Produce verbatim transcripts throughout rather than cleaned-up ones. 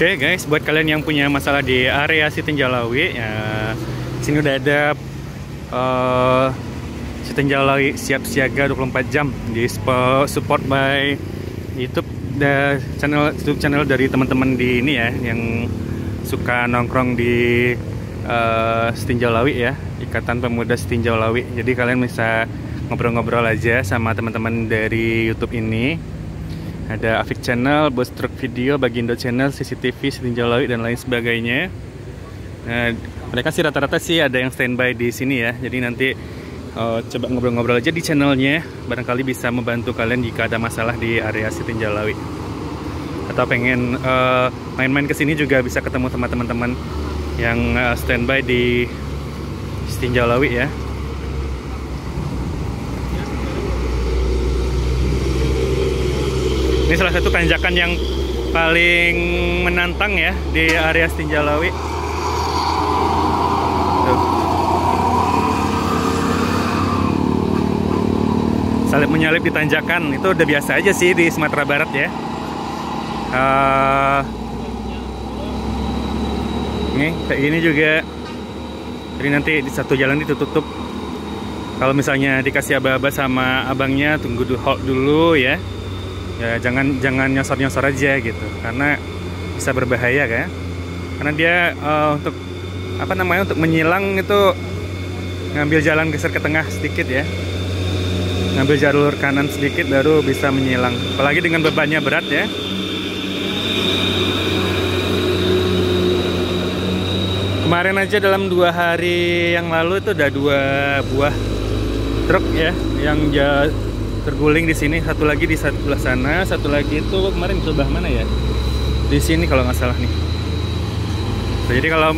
Oke guys, buat kalian yang punya masalah di area Sitinjau Lauik, ya, sini udah ada uh, Sitinjau Lauik siap siaga dua puluh empat jam di support by YouTube da, channel YouTube channel dari teman-teman di ini ya, yang suka nongkrong di uh, Sitinjau Lauik ya, Ikatan Pemuda Sitinjau Lauik. Jadi kalian bisa ngobrol-ngobrol aja sama teman-teman dari YouTube ini. Ada Afik Channel, Boss Truck Video, Bagindo Channel, C C T V Sitinjau Lauik dan lain sebagainya. Nah, mereka sih rata-rata sih ada yang standby di sini ya. Jadi nanti uh, coba ngobrol-ngobrol aja di channelnya. Barangkali bisa membantu kalian jika ada masalah di area Sitinjau Lauik. Atau pengen uh, main-main ke sini juga bisa ketemu sama teman-teman yang uh, standby di Sitinjau Lauik ya. Ini salah satu tanjakan yang paling menantang ya di area Sitinjau Lauik. Salip menyalip di tanjakan itu udah biasa aja sih di Sumatera Barat ya. Uh, ini kayak gini juga. Jadi nanti di satu jalan ditutup. Kalau misalnya dikasih aba-aba sama abangnya, tunggu dulu, hold dulu ya. Ya, jangan jangan nyosor-nyosor aja gitu, karena bisa berbahaya kan, karena dia uh, untuk apa namanya untuk menyilang itu ngambil jalan geser ke tengah sedikit ya, ngambil jalur kanan sedikit baru bisa menyilang, apalagi dengan bebannya berat ya. Kemarin aja dalam dua hari yang lalu itu ada dua buah truk ya yang jauh terguling di sini, satu lagi di sebelah sana, satu lagi itu kemarin di sebelah mana ya? Di sini kalau nggak salah nih. Jadi kalau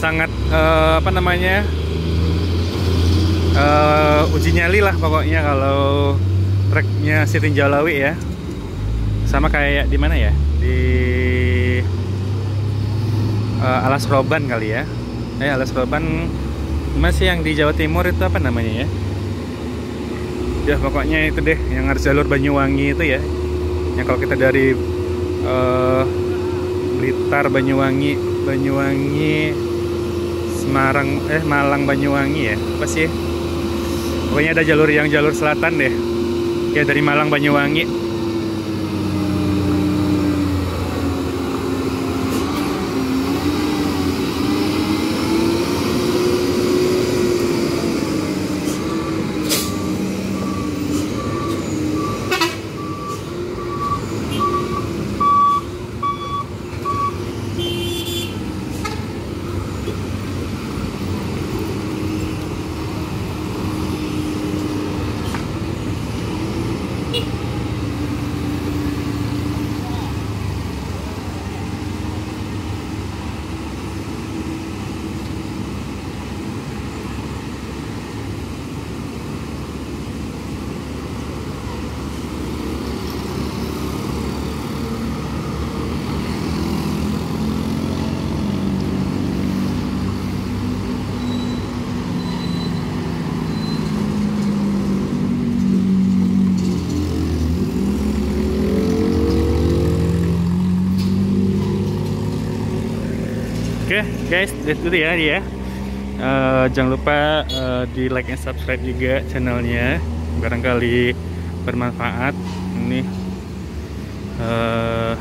sangat uh, apa namanya uh, uji nyali lah pokoknya kalau treknya Sitinjau Lauik ya, sama kayak di mana ya? Di uh, Alas Roban kali ya? Eh Alas Roban masih yang di Jawa Timur itu apa namanya ya? Ya pokoknya itu deh yang harus jalur Banyuwangi itu ya, yang kalau kita dari uh, Blitar Banyuwangi Banyuwangi Semarang eh Malang Banyuwangi ya apa sih, pokoknya ada jalur yang jalur selatan deh ya, dari Malang Banyuwangi. Oke okay, guys, itu ya dia. Uh, jangan lupa uh, di like and subscribe juga channelnya. Barangkali bermanfaat. Ini uh,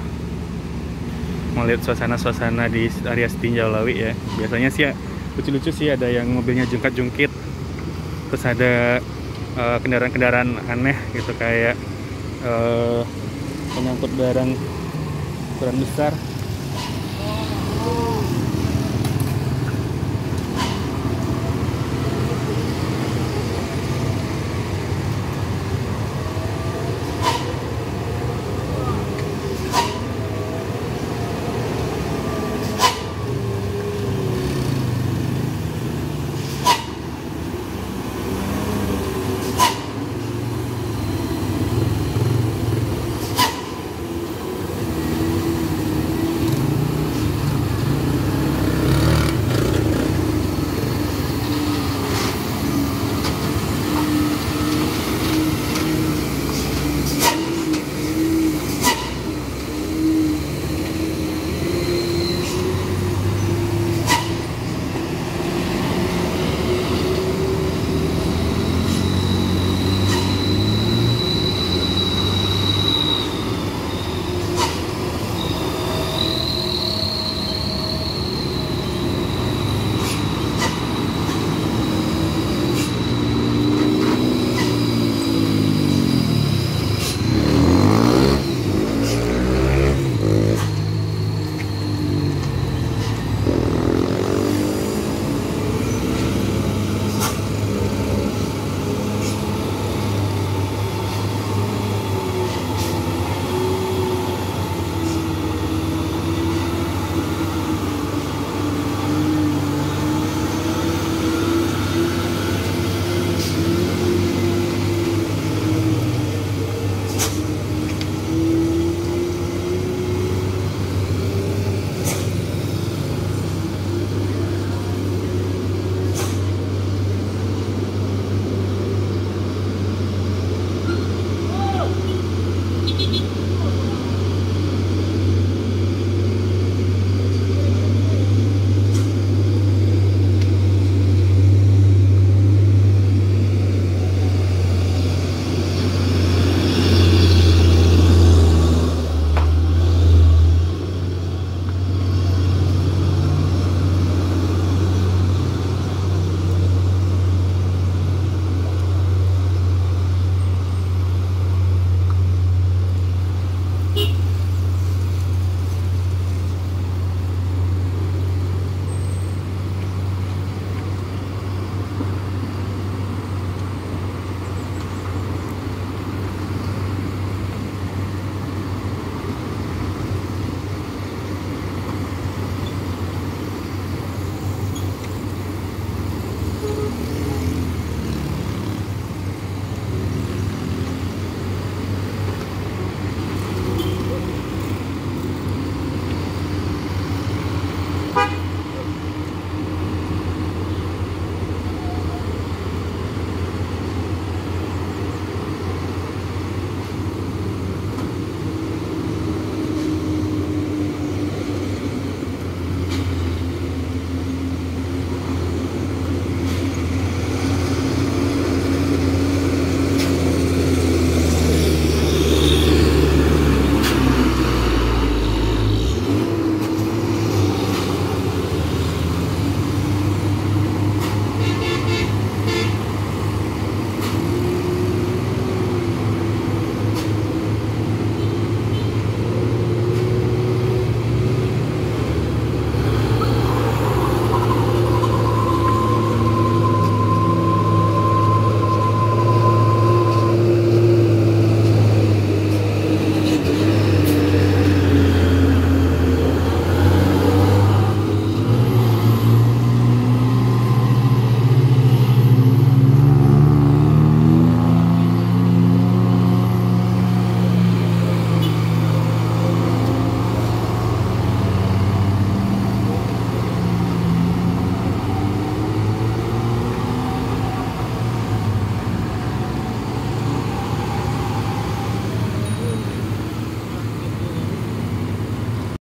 mau lihat suasana-suasana di area Sitinjau Lauik ya. Biasanya sih lucu-lucu sih, ada yang mobilnya jungkat-jungkit. Terus ada kendaraan-kendaraan uh, aneh gitu kayak uh, pengangkut barang ukuran besar.